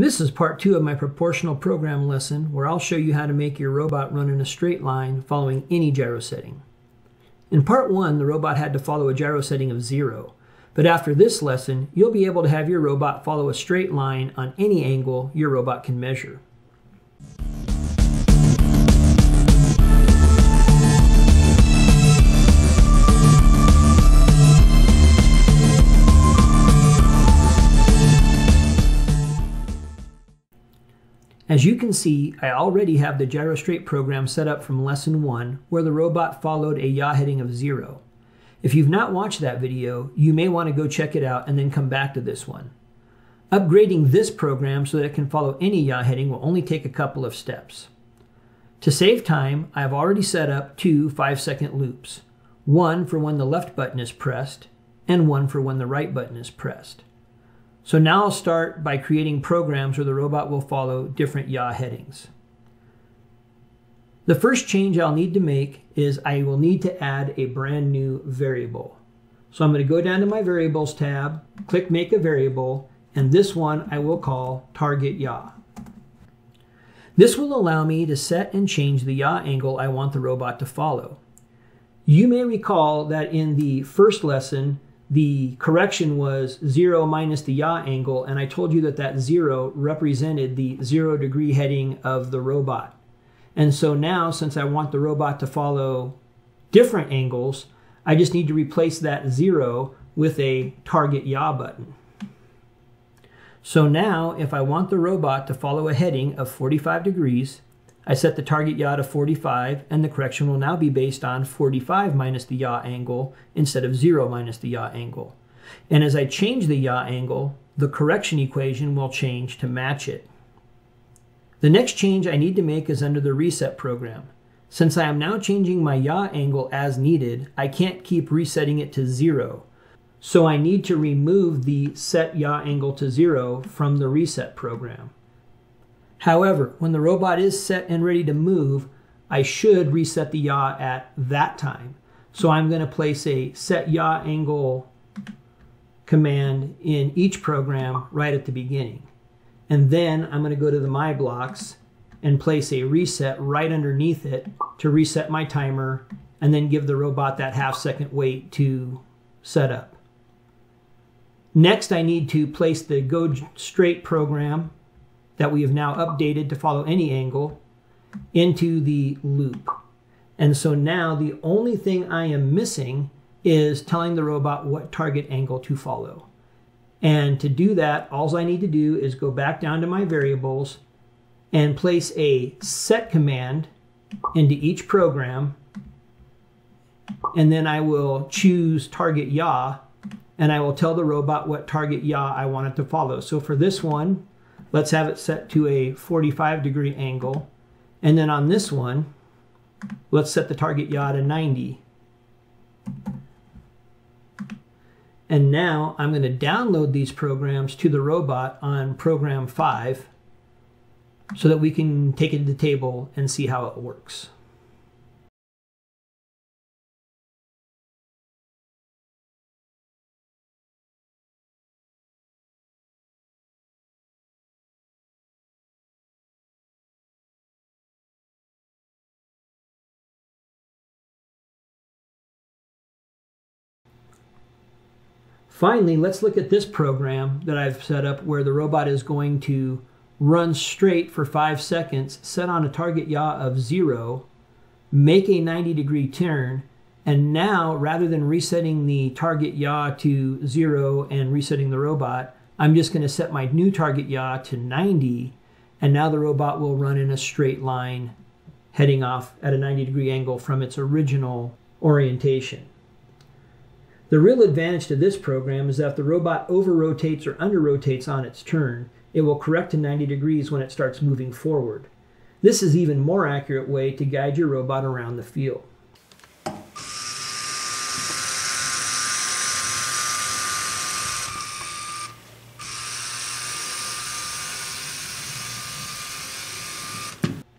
This is part 2 of my proportional program lesson, where I'll show you how to make your robot run in a straight line following any gyro setting. In part 1, the robot had to follow a gyro setting of 0, but after this lesson, you'll be able to have your robot follow a straight line on any angle your robot can measure. As you can see, I already have the GyroStraight program set up from Lesson 1, where the robot followed a yaw heading of 0. If you've not watched that video, you may want to go check it out and then come back to this one. Upgrading this program so that it can follow any yaw heading will only take a couple of steps. To save time, I have already set up 2 5-second loops, one for when the left button is pressed, and one for when the right button is pressed. So now I'll start by creating programs where the robot will follow different yaw headings. The first change I'll need to make is I will need to add a brand new variable. So I'm going to go down to my Variables tab, click Make a Variable, and this one I will call Target Yaw. This will allow me to set and change the yaw angle I want the robot to follow. You may recall that in the first lesson, the correction was 0 minus the yaw angle, and I told you that that 0 represented the 0 degree heading of the robot. And so now, since I want the robot to follow different angles, I just need to replace that 0 with a target yaw button. So now, if I want the robot to follow a heading of 45 degrees, I set the target yaw to 45, and the correction will now be based on 45 minus the yaw angle instead of 0 minus the yaw angle. And as I change the yaw angle, the correction equation will change to match it. The next change I need to make is under the reset program. Since I am now changing my yaw angle as needed, I can't keep resetting it to 0. So I need to remove the set yaw angle to 0 from the reset program. However, when the robot is set and ready to move, I should reset the yaw at that time. So I'm going to place a set yaw angle command in each program right at the beginning. And then I'm going to go to the My Blocks and place a reset right underneath it to reset my timer, and then give the robot that half-second wait to set up. Next, I need to place the Go Straight program that we have now updated to follow any angle into the loop. And so now the only thing I am missing is telling the robot what target angle to follow. And to do that, all I need to do is go back down to my variables and place a set command into each program. And then I will choose target yaw, and I will tell the robot what target yaw I want it to follow. So for this one, let's have it set to a 45-degree angle. And then on this one, let's set the target yaw to 90. And now I'm going to download these programs to the robot on program 5 so that we can take it to the table and see how it works. Finally, let's look at this program that I've set up where the robot is going to run straight for 5 seconds, set on a target yaw of 0, make a 90-degree turn, and now rather than resetting the target yaw to 0 and resetting the robot, I'm just going to set my new target yaw to 90, and now the robot will run in a straight line heading off at a 90-degree angle from its original orientation. The real advantage to this program is that if the robot over-rotates or under-rotates on its turn, it will correct to 90 degrees when it starts moving forward. This is an even more accurate way to guide your robot around the field.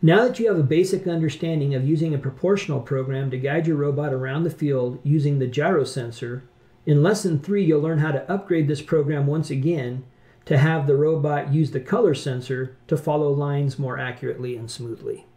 Now that you have a basic understanding of using a proportional program to guide your robot around the field using the gyro sensor, in Lesson 3 you'll learn how to upgrade this program once again to have the robot use the color sensor to follow lines more accurately and smoothly.